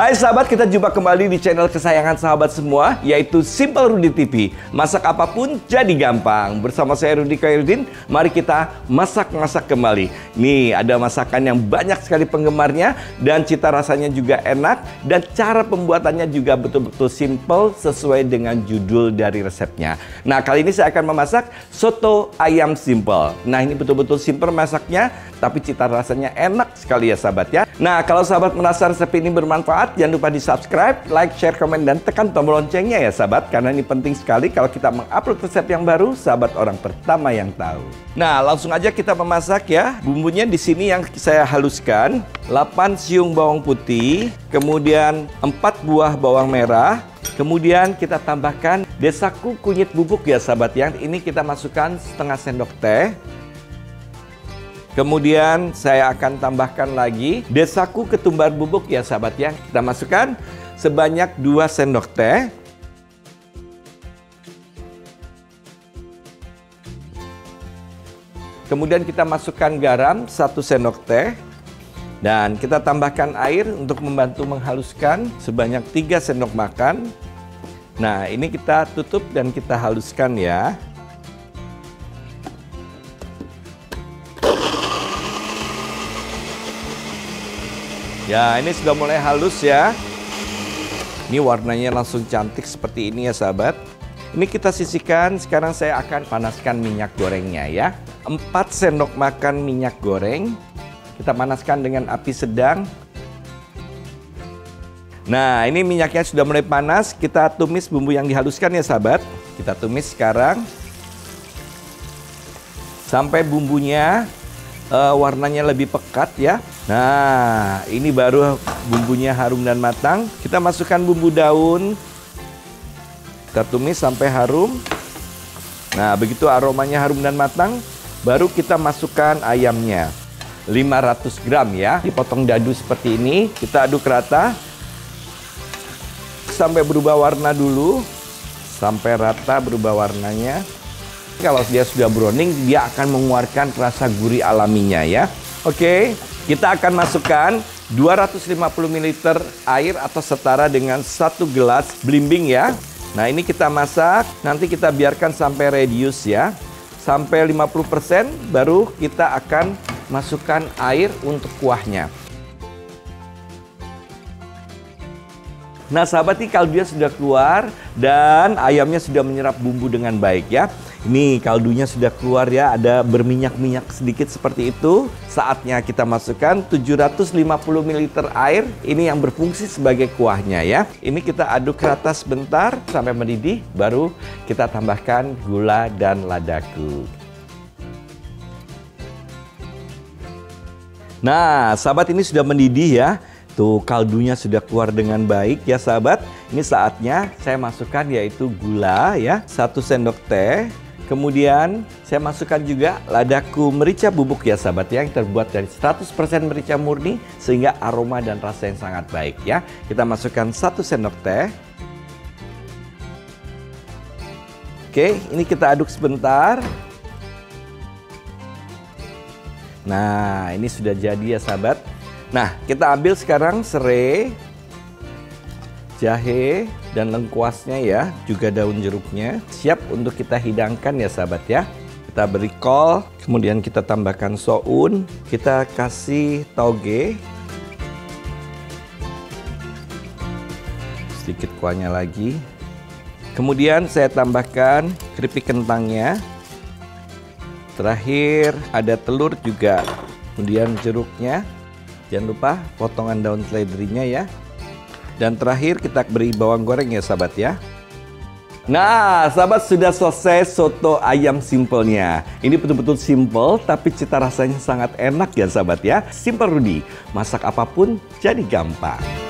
Hai sahabat, kita jumpa kembali di channel kesayangan sahabat semua, yaitu Simple Rudy TV. Masak apapun jadi gampang. Bersama saya Rudy Choirudin, mari kita masak-masak kembali. Nih, ada masakan yang banyak sekali penggemarnya dan cita rasanya juga enak dan cara pembuatannya juga betul-betul simple sesuai dengan judul dari resepnya. Nah, kali ini saya akan memasak soto ayam simple. Nah, ini betul-betul simple masaknya, tapi cita rasanya enak sekali ya sahabat ya. Nah, kalau sahabat merasa resep ini bermanfaat, jangan lupa di subscribe, like, share, komen, dan tekan tombol loncengnya ya sahabat. Karena ini penting sekali, kalau kita mengupload resep yang baru, sahabat orang pertama yang tahu. Nah, langsung aja kita memasak ya. Bumbunya di sini yang saya haluskan, 8 siung bawang putih, kemudian 4 buah bawang merah. Kemudian kita tambahkan Desaku kunyit bubuk ya sahabat ya. Ini kita masukkan setengah sendok teh. Kemudian saya akan tambahkan lagi Desaku ketumbar bubuk ya sahabat ya. Kita masukkan sebanyak 2 sendok teh. Kemudian kita masukkan garam 1 sendok teh. Dan kita tambahkan air untuk membantu menghaluskan sebanyak 3 sendok makan. Nah, ini kita tutup dan kita haluskan ya. Ya, ini sudah mulai halus ya. Ini warnanya langsung cantik seperti ini ya sahabat. Ini kita sisihkan, sekarang saya akan panaskan minyak gorengnya ya. 4 sendok makan minyak goreng. Kita panaskan dengan api sedang. Nah, ini minyaknya sudah mulai panas. Kita tumis bumbu yang dihaluskan ya sahabat. Kita tumis sekarang. Sampai bumbunya warnanya lebih pekat ya. Nah, ini baru bumbunya harum dan matang. Kita masukkan bumbu daun. Kita tumis sampai harum. Nah, begitu aromanya harum dan matang, baru kita masukkan ayamnya. 500 gram ya, dipotong dadu seperti ini. Kita aduk rata. Sampai berubah warna dulu. Sampai rata berubah warnanya. Kalau dia sudah browning, dia akan mengeluarkan rasa gurih alaminya ya. Oke. Kita akan masukkan 250 ml air atau setara dengan 1 gelas blimbing ya. Nah, ini kita masak, nanti kita biarkan sampai reduce ya. Sampai 50% baru kita akan masukkan air untuk kuahnya. Nah, sahabat, ini kaldunya sudah keluar dan ayamnya sudah menyerap bumbu dengan baik ya. Ini kaldunya sudah keluar ya, ada berminyak-minyak sedikit seperti itu. Saatnya kita masukkan 750 ml air, ini yang berfungsi sebagai kuahnya ya. Ini kita aduk rata sebentar sampai mendidih, baru kita tambahkan gula dan ladaku. Nah, sahabat, ini sudah mendidih ya. Tuh, kaldunya sudah keluar dengan baik ya sahabat. Ini saatnya saya masukkan yaitu gula ya, 1 sendok teh. Kemudian saya masukkan juga ladaku merica bubuk ya sahabat ya, yang terbuat dari 100% merica murni sehingga aroma dan rasa yang sangat baik ya. Kita masukkan 1 sendok teh. Oke, ini kita aduk sebentar. Nah, ini sudah jadi ya sahabat. Nah, kita ambil sekarang serai, jahe, dan lengkuasnya ya, juga daun jeruknya. Siap untuk kita hidangkan ya sahabat ya. Kita beri kol, kemudian kita tambahkan soun, kita kasih toge. Sedikit kuahnya lagi. Kemudian saya tambahkan keripik kentangnya. Terakhir ada telur juga, kemudian jeruknya. Jangan lupa potongan daun seledrinya ya. Dan terakhir kita beri bawang goreng ya sahabat ya. Nah, sahabat, sudah selesai soto ayam simpelnya. Ini betul-betul simple tapi cita rasanya sangat enak ya sahabat ya. Simple Rudy, masak apapun jadi gampang.